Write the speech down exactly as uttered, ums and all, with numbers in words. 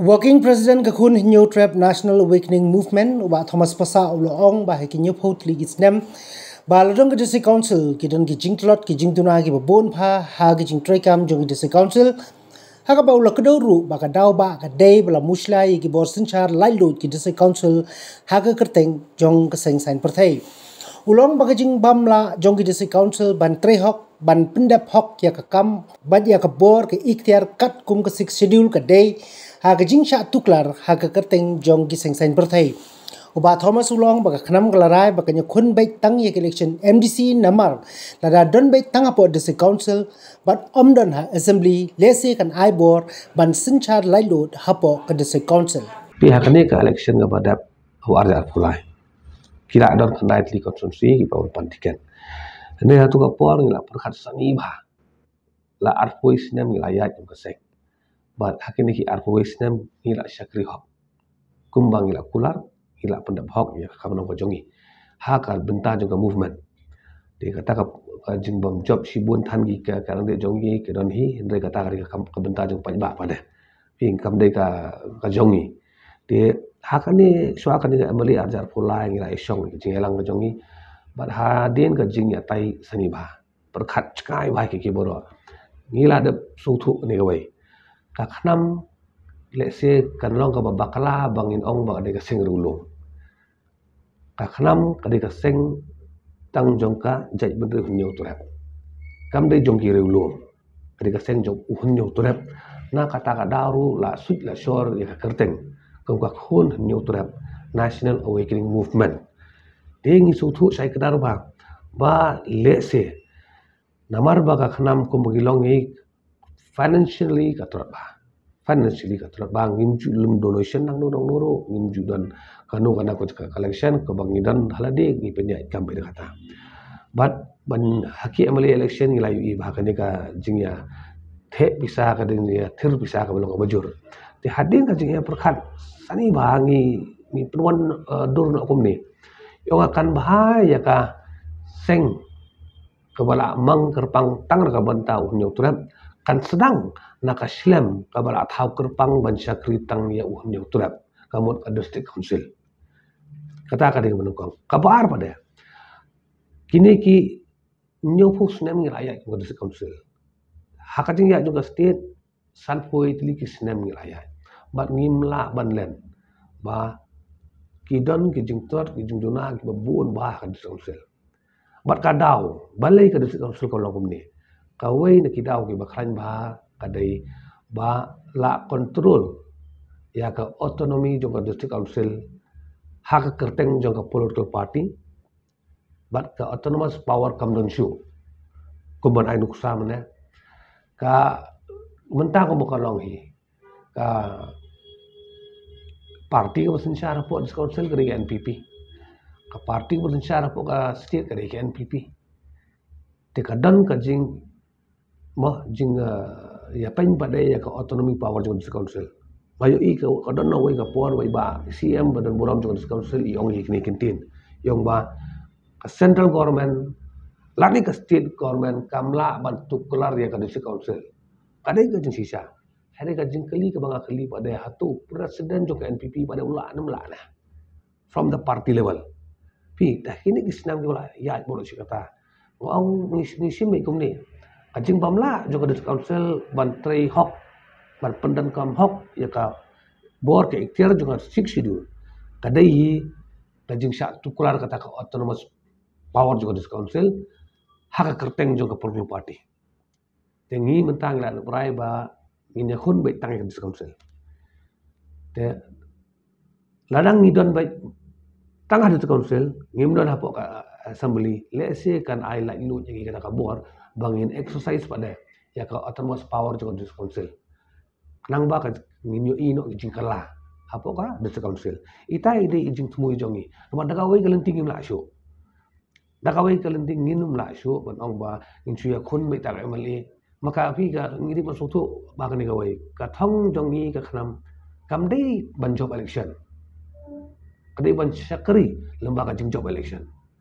Working President Kakun New Trap National Awakening Movement wa Thomas Pasa Loong ba Hekinyo Potli Gitsnem ba Lodong District Council Kidon Gijing Tlot Gijing Tuna Gi Bon Pha Ha Gijing Trekam Jong District Council ha ka ba Lo Keduru ba ka Dau ba ka Dei ba Mushla Gi Bor Sinchar Lailut Gi District Council ha ka Kerteng Jong Keseng Sain Perthai Ulong ba Gijing Bamla Jong Gi District Council ban Trehok ban Pendap Hok ya ka Kam ban ya ka Bor ke Ikhtiar Kat Kum ke Sik Schedule ka Dei Haga jing syak tuklar haga kerteng jong giseng sain pertai. Uba Thomas Ulong baka kenam gelarai baka nyekun baik tang yek election M D C namar. Lada don baik tang hapo district council bat om don ha assembly lese kan aibor ban sencar lailud hapo ke district council. Pihak ini ke election kepada warga pulai. Kira don kenai tli konsumsi kipa ulpan tiket. Ini hatu kapor ngilap perkhatusan iba. La arpoisnya milayat yang kesek. Bat hakini ki arpois nem ila syakri hok kumbang ila kular ila pendap hok ya kamna gojongi hakal benta juga movement de kata ka jingbam job sibun than gi ka kalang de jongi ke don hi ndre kata ka ka benta jong pajba pada ping kam de ka ka jongi de hakani suakani amali arjar pulai ila isong jingelang gojongi bat hadin ka jingya tai saniba perkhat chkai bai ki ki boro ngila de suthuk ni wei Kaknam lese kanlong ka babakala bangin ong ba de kasing rulung. Kaknam ka de kasing tang jongka jai bende hunyo turep. Kam de jongki rulung. Ka de kasing jong hunyo turep na kata ka daru la sut la shor ya kerteng. Kong ka khun hunyo turep National Awakening Movement. De ngi sutu sai kadar ba ba lese. Namar ba kaknam kum bagilong ngi financially katrat bah financially katrat bang ngimju lum donation nang dong noro ngimju dan kanu kana ko collection ke bangidan halade ngi penyai kambe kata bat ban haki amali election ngi layu i bahkan ka jingya the bisa ka dingya thir bisa ka belong bajur ti hadin ka jingya perkhat sani bangi ni penuan dur na kom ni yong akan bahaya ka seng kebala mang kerpang tangar ka bantau nyoturat kan sedang naka slem kabar athau kerpang ban syakri tang ya uhun yang turap kamut ka district council kata ka dengan menungkong kabar pada kini ki nyopus nem ngiraya ka district council hakating ya juga state sanpoi tlik snem ngiraya bat ngimla ban len ba kidon ki jingtor ki jungjuna ki babun ba ka district council bat kadau balai ka district council ko longkom ni kawai nak kita oki bakran bah kadai bah la kontrol ya ke autonomi jong district council hak kerteng jong political party bat ke autonomous power kam don shu kuban ai nuksa mena ka mentang ko bokalong hi ka party ko sensyara po district council ke N P P ka party ko sensyara po ka state ke N P P te kadang ka jing mah jingga ya pain badai ya ke autonomi power jong district council bayo i ke kadon nawai ka power wai ba C M badan buram jong district council iong ikni kintin iong ba ke central government lani ke state government kamla bantu kelar ya ke district council kadai ke jing sisa hari ke jing keli ke banga keli badai hatu presiden jong N P P pada ulah enam lah nah from the party level pi dah kini kisnam ke ulah ya boro si kata wong nisim ikom ni Ajing pamla juga district council ban trei hok ban pendan kam hok ya ka bor ke ikhtiar juga sik sidul kadai kajing syak tukular kata ka autonomous power juga district council hak kerteng juga political party tengi mentang la berai ba minya khun baik tang district council te ladang ni don baik tang district council ngim don hapo ka assembly lese kan ai la ilu je kata ka bor bangin exercise pada ya ke autonomous power jong district council nang ba ka minyo ino ijing kala apo ka district council itai de ijing tmui jongi ma daga wei kelenting imla shu daga wei kelenting nginum la shu ban ong ba inchu ya khun mai tak emali maka api ka ngiri ma sutu ba ka ni ka wei ka thong jongi ka khnam kam dei ban job election kadai ban syakri lembah ka jing job election